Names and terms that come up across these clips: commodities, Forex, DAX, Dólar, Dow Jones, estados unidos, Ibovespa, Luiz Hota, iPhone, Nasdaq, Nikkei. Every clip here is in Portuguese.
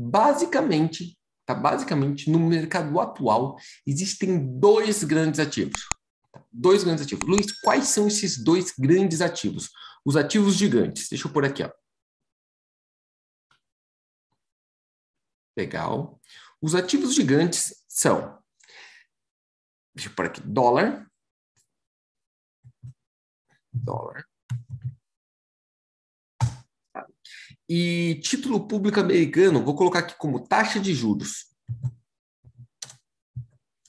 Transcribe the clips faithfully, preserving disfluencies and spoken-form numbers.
Basicamente, tá? Basicamente, no mercado atual, existem dois grandes ativos. Tá? Dois grandes ativos. Luiz, quais são esses dois grandes ativos? Os ativos gigantes. Deixa eu pôr aqui, ó. Legal. Os ativos gigantes são... Deixa eu pôr aqui. Dólar. Dólar. E título público americano, vou colocar aqui como taxa de juros.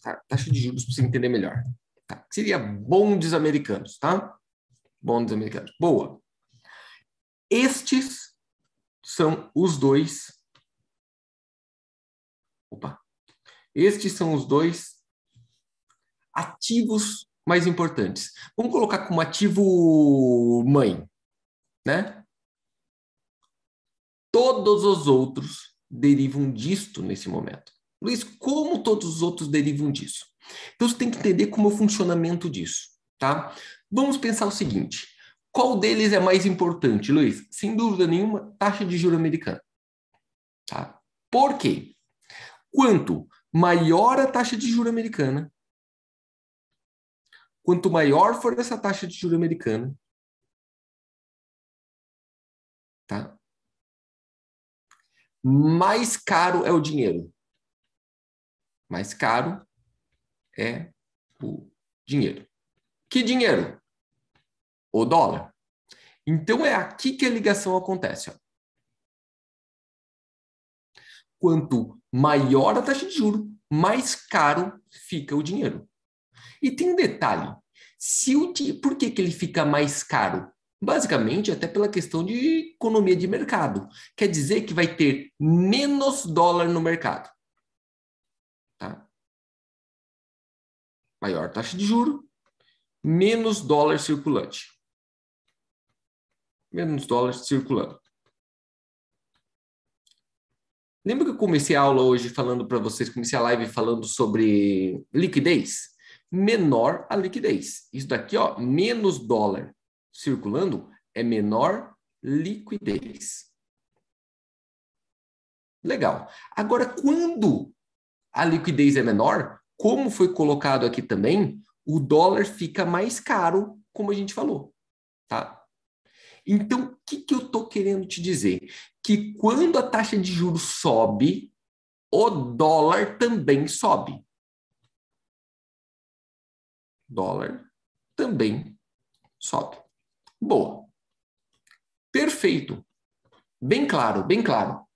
Tá, taxa de juros para você entender melhor. Tá, seria bondes americanos, tá? Bondes americanos. Boa. Estes são os dois... Opa. Estes são os dois ativos mais importantes. Vamos colocar como ativo mãe, né? Todos os outros derivam disto nesse momento. Luiz, como todos os outros derivam disso? Então, você tem que entender como é o funcionamento disso, tá? Vamos pensar o seguinte. Qual deles é mais importante, Luiz? Sem dúvida nenhuma, taxa de juros americana. Tá? Por quê? Quanto maior a taxa de juros americana, quanto maior for essa taxa de juros americana, tá? Mais caro é o dinheiro. Mais caro é o dinheiro. Que dinheiro? O dólar. Então, é aqui que a ligação acontece. Ó. Quanto maior a taxa de juros, mais caro fica o dinheiro. E tem um detalhe. Se o di... Por que que ele fica mais caro? Basicamente, até pela questão de economia de mercado. Quer dizer que vai ter menos dólar no mercado. Tá? Maior taxa de juros, menos dólar circulante. Menos dólar circulando. Lembra que eu comecei a aula hoje falando para vocês, comecei a live falando sobre liquidez? Menor a liquidez. Isso daqui, ó, menos dólar circulando, é menor liquidez. Legal. Agora, quando a liquidez é menor, como foi colocado aqui também, o dólar fica mais caro, como a gente falou. Tá? Então, o que que eu estou querendo te dizer? Que quando a taxa de juros sobe, o dólar também sobe. Dólar também sobe. Boa. Perfeito. Bem claro, bem claro.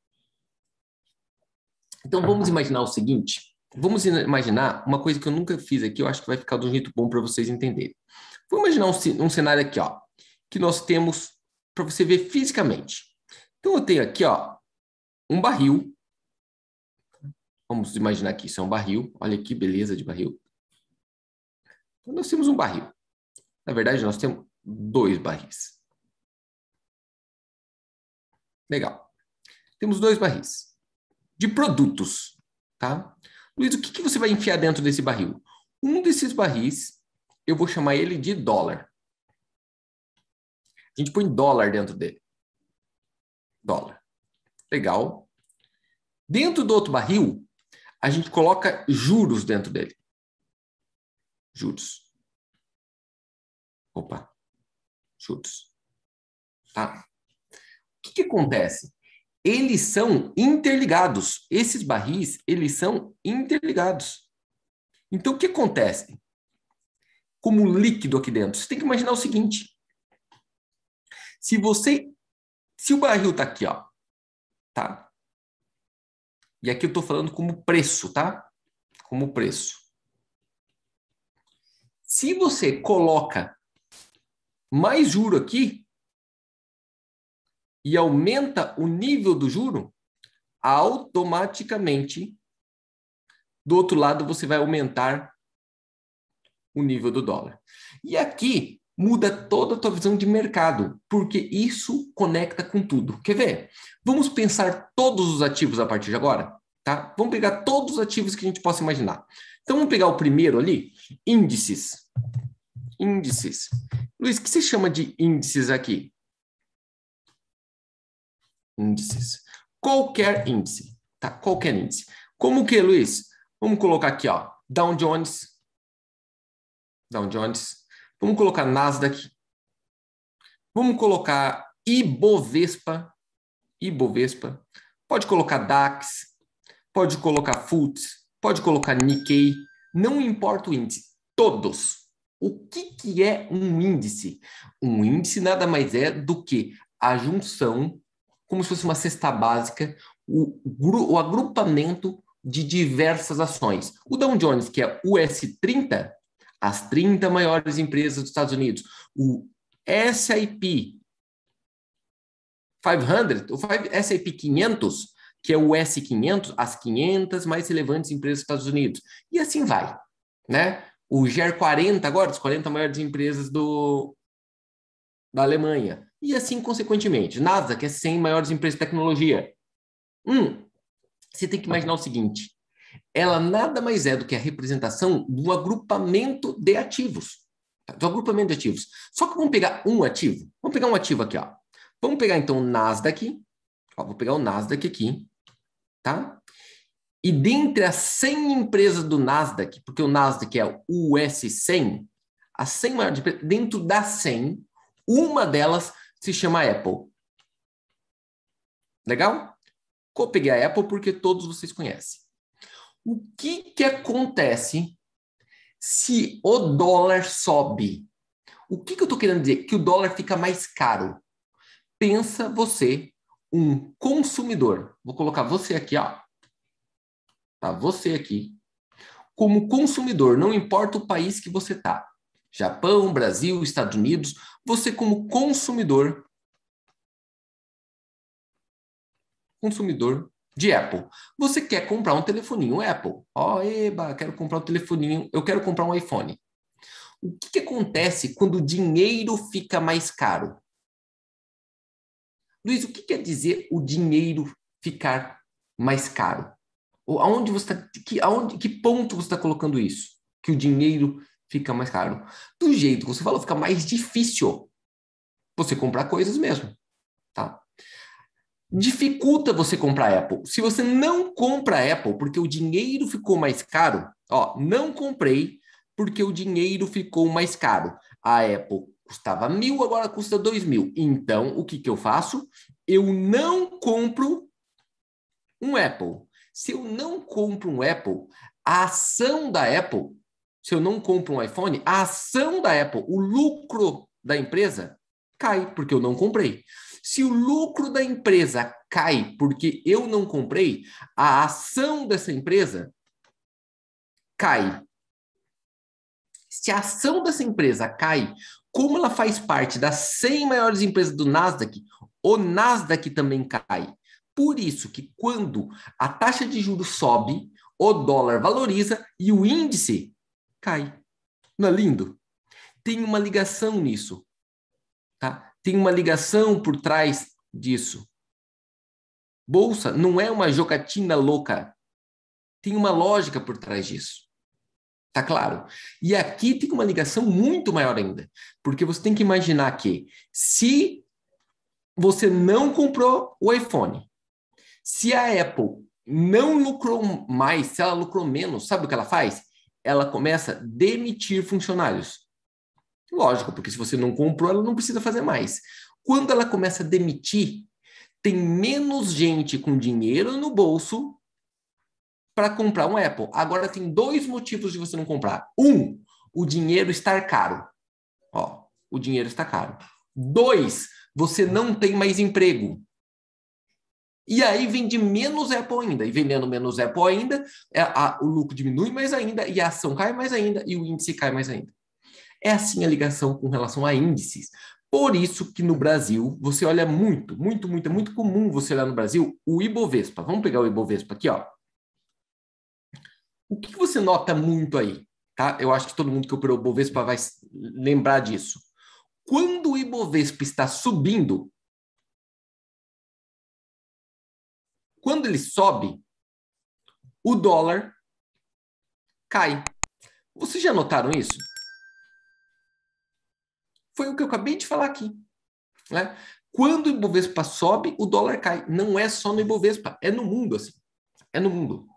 Então, vamos imaginar o seguinte. Vamos imaginar uma coisa que eu nunca fiz aqui. Eu acho que vai ficar de um jeito bom para vocês entenderem. Vamos imaginar um, um cenário aqui, ó, que nós temos para você ver fisicamente. Então, eu tenho aqui, ó, um barril. Vamos imaginar que isso é um barril. Olha que beleza de barril. Então, nós temos um barril. Na verdade, nós temos... Dois barris. Legal. Temos dois barris de produtos, tá? Luiz, o que que você vai enfiar dentro desse barril? Um desses barris, eu vou chamar ele de dólar. A gente põe dólar dentro dele. Dólar. Legal. Dentro do outro barril, a gente coloca juros dentro dele. Juros. Opa. Juros. Tá? O que que acontece? Eles são interligados. Esses barris, eles são interligados. Então, o que acontece? Como líquido aqui dentro, você tem que imaginar o seguinte. Se você... Se o barril tá aqui, ó. Tá? E aqui eu tô falando como preço, tá? Como preço. Se você coloca mais juro aqui e aumenta o nível do juro, automaticamente, do outro lado, você vai aumentar o nível do dólar. E aqui muda toda a tua visão de mercado, porque isso conecta com tudo. Quer ver? Vamos pensar todos os ativos a partir de agora? Tá? Vamos pegar todos os ativos que a gente possa imaginar. Então, vamos pegar o primeiro ali, índices. Índices. Luiz, o que se chama de índices aqui? Índices. Qualquer índice. tá? Qualquer índice. Como que, Luiz? Vamos colocar aqui, ó, Dow Jones. Dow Jones. Vamos colocar Nasdaq. Vamos colocar Ibovespa. Ibovespa. Pode colocar DAX. Pode colocar F T S E. Pode colocar Nikkei. Não importa o índice. Todos. O que, que é um índice? Um índice nada mais é do que a junção, como se fosse uma cesta básica, o, o agrupamento de diversas ações. O Dow Jones, que é o U S trinta, as trinta maiores empresas dos Estados Unidos. O S and P quinhentos, o S and P quinhentos, que é o S quinhentos, as quinhentas mais relevantes empresas dos Estados Unidos. E assim vai, né? O G E R quarenta agora, as quarenta maiores empresas do, da Alemanha. E assim, consequentemente. NASA, que é cem maiores empresas de tecnologia. Hum, você tem que imaginar o seguinte. Ela nada mais é do que a representação do agrupamento de ativos. Do agrupamento de ativos. Só que vamos pegar um ativo. Vamos pegar um ativo aqui, ó. Vamos pegar, então, o Nasdaq. Ó, vou pegar o Nasdaq aqui, tá? E dentre as cem empresas do Nasdaq, porque o Nasdaq é o U S cem, as cem maiores empresas, dentro das cem, uma delas se chama Apple. Legal? Eu peguei a Apple porque todos vocês conhecem. O que que acontece se o dólar sobe? O que que eu estou querendo dizer? Que o dólar fica mais caro. Pensa você, um consumidor. Vou colocar você aqui, ó. Tá, você aqui, como consumidor, não importa o país que você tá, Japão, Brasil, Estados Unidos, você como consumidor, consumidor de Apple, você quer comprar um telefoninho Apple, ó, oh, eba, quero comprar um telefoninho, eu quero comprar um iPhone. O que que acontece quando o dinheiro fica mais caro? Luiz, o que quer dizer o dinheiro ficar mais caro? Aonde você tá, que, aonde, que ponto você está colocando isso? Que o dinheiro fica mais caro. Do jeito que você falou, fica mais difícil você comprar coisas mesmo. Tá? Dificulta você comprar Apple. Se você não compra Apple porque o dinheiro ficou mais caro, ó, não comprei porque o dinheiro ficou mais caro. A Apple custava mil, agora custa dois mil. Então, o que, que eu faço? Eu não compro um Apple. Se eu não compro um Apple, a ação da Apple, se eu não compro um iPhone, a ação da Apple, o lucro da empresa cai, porque eu não comprei. Se o lucro da empresa cai porque eu não comprei, a ação dessa empresa cai. Se a ação dessa empresa cai, como ela faz parte das cem maiores empresas do Nasdaq, o Nasdaq também cai. Por isso que quando a taxa de juros sobe, o dólar valoriza e o índice cai. Não é lindo? Tem uma ligação nisso. Tá? Tem uma ligação por trás disso. Bolsa não é uma jogatina louca. Tem uma lógica por trás disso. Tá claro? E aqui tem uma ligação muito maior ainda. Porque você tem que imaginar que se você não comprou o iPhone, se a Apple não lucrou mais, se ela lucrou menos, sabe o que ela faz? Ela começa a demitir funcionários. Lógico, porque se você não comprou, ela não precisa fazer mais. Quando ela começa a demitir, tem menos gente com dinheiro no bolso para comprar um Apple. Agora tem dois motivos de você não comprar. Um, o dinheiro estar caro. Ó, o dinheiro está caro. Dois, você não tem mais emprego. E aí vende menos Apple ainda. E vendendo menos Apple ainda, a, a, o lucro diminui mais ainda, e a ação cai mais ainda, e o índice cai mais ainda. É assim a ligação com relação a índices. Por isso que no Brasil, você olha muito, muito, muito, é muito comum você olhar no Brasil o Ibovespa. Vamos pegar o Ibovespa aqui, ó. O que você nota muito aí? Tá? Eu acho que todo mundo que operou o Ibovespa vai lembrar disso. Quando o Ibovespa está subindo, quando ele sobe, o dólar cai. Vocês já notaram isso? Foi o que eu acabei de falar aqui, né? Quando o Ibovespa sobe, o dólar cai. Não é só no Ibovespa, é no mundo assim. é no mundo.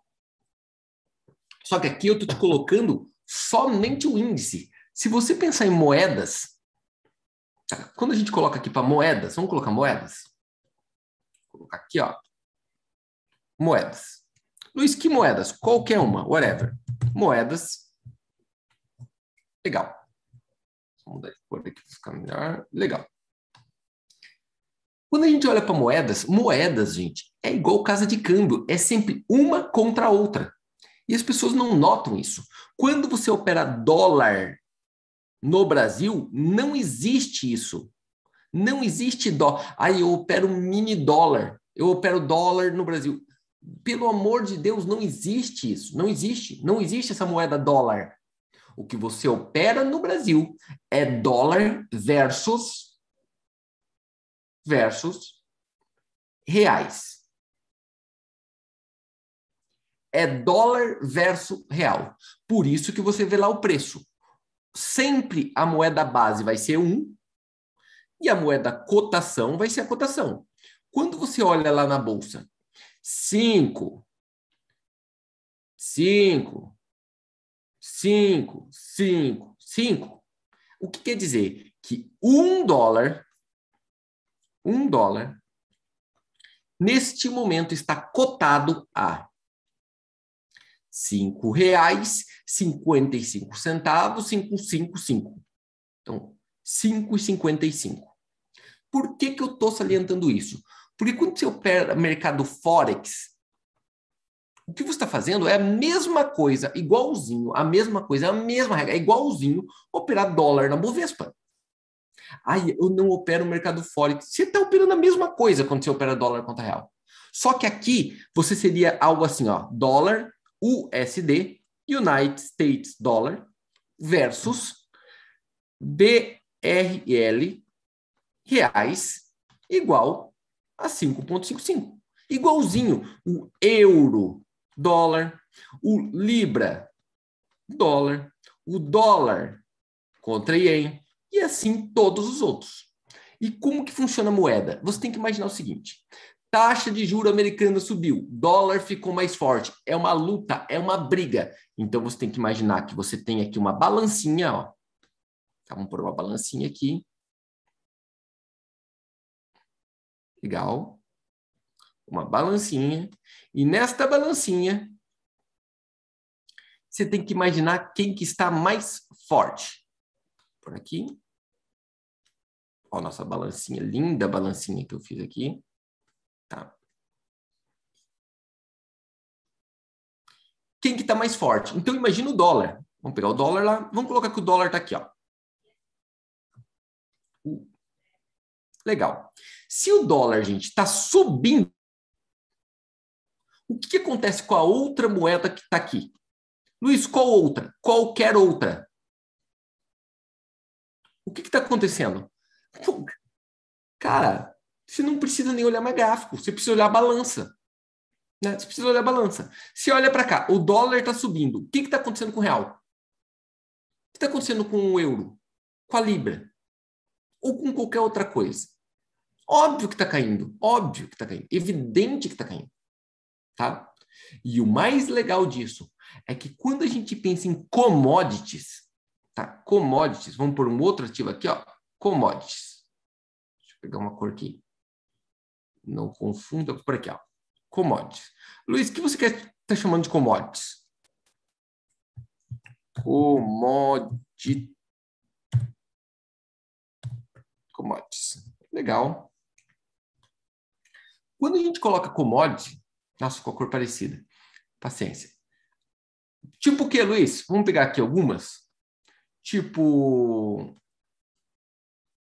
Só que aqui eu estou te colocando somente o índice. Se você pensar em moedas, quando a gente coloca aqui para moedas, vamos colocar moedas? Vou colocar aqui, ó. Moedas. Luiz, que moedas? Qualquer uma, whatever. Moedas. Legal. Vou mudar de cor aqui para ficar melhor. Legal. Quando a gente olha para moedas, moedas, gente, é igual casa de câmbio. É sempre uma contra a outra. E as pessoas não notam isso. Quando você opera dólar no Brasil, não existe isso. Não existe dólar. Aí eu opero mini dólar. Eu opero dólar no Brasil. Pelo amor de Deus, não existe isso. Não existe. Não existe essa moeda dólar. O que você opera no Brasil é dólar versus, versus reais. É dólar versus real. Por isso que você vê lá o preço. Sempre a moeda base vai ser um e a moeda cotação vai ser a cotação. Quando você olha lá na bolsa, cinco, cinco, cinco, cinco, cinco. O que quer dizer? Que um dólar, um dólar, neste momento está cotado a cinco reais e cinquenta e cinco centavos, cinco, cinco, cinco. Então, cinco reais e cinquenta e cinco. Por que que eu estou salientando isso? Porque quando você opera mercado Forex, o que você está fazendo é a mesma coisa, igualzinho, a mesma coisa, a mesma regra, é igualzinho operar dólar na Bovespa. Aí eu não opero mercado Forex. Você está operando a mesma coisa quando você opera dólar contra real. Só que aqui você seria algo assim, ó, dólar U S D, United States Dollar, versus B R L, reais, igual a cinco reais e cinquenta e cinco centavos. Igualzinho o euro dólar, o libra dólar, o dólar contra ien, e assim todos os outros. E como que funciona a moeda? Você tem que imaginar o seguinte: taxa de juros americana subiu, dólar ficou mais forte. É uma luta, é uma briga. Então, você tem que imaginar que você tem aqui uma balancinha, ó. Vamos pôr uma balancinha aqui. Legal. Uma balancinha. E nesta balancinha, você tem que imaginar quem que está mais forte. Por aqui. Ó, nossa balancinha, linda balancinha que eu fiz aqui. Tá. Quem que tá mais forte? Então imagina o dólar. Vamos pegar o dólar lá. Vamos colocar que o dólar tá aqui, ó. Legal. Se o dólar, gente, tá subindo, o que que acontece com a outra moeda que tá aqui? Luiz, qual outra? Qualquer outra. O que que tá acontecendo? Cara, você não precisa nem olhar mais gráfico, você precisa olhar a balança. Né? Você precisa olhar a balança. Você olha para cá, o dólar está subindo. O que está acontecendo com o real? O que está acontecendo com o euro? Com a libra? Ou com qualquer outra coisa? Óbvio que está caindo, óbvio que está caindo. Evidente que está caindo. Tá? E o mais legal disso é que quando a gente pensa em commodities, tá? Commodities, vamos por um outro ativo aqui, ó. Commodities. Deixa eu pegar uma cor aqui. Não confunda, por aqui, ó. Commodities. Luiz, o que você quer tá chamando de commodities? Commodities. Commodities. Legal. Quando a gente coloca commodity... Nossa, ficou a cor parecida. Paciência. Tipo o que, Luiz? Vamos pegar aqui algumas. Tipo...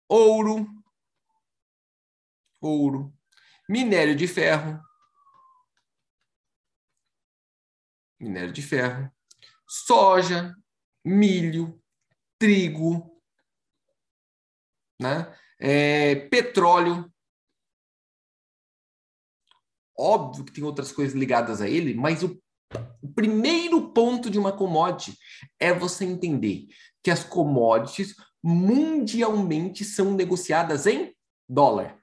Ouro. Ouro. Minério de ferro, minério de ferro, soja, milho, trigo, né? É, petróleo. Óbvio que tem outras coisas ligadas a ele, mas o, o primeiro ponto de uma commodity é você entender que as commodities mundialmente são negociadas em dólar.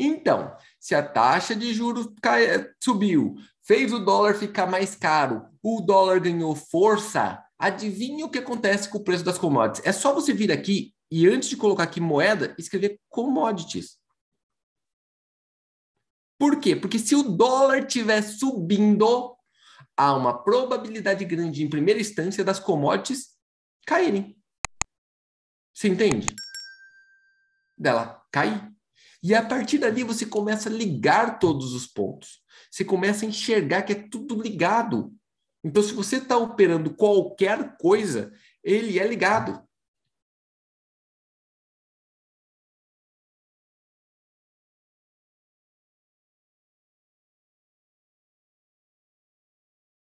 Então, se a taxa de juros cai, subiu, fez o dólar ficar mais caro, o dólar ganhou força, adivinha o que acontece com o preço das commodities? É só você vir aqui e, antes de colocar aqui moeda, escrever commodities. Por quê? Porque se o dólar estiver subindo, há uma probabilidade grande, em primeira instância, das commodities caírem. Você entende? Dela cair. E a partir dali você começa a ligar todos os pontos. Você começa a enxergar que é tudo ligado. Então, se você está operando qualquer coisa, ele é ligado.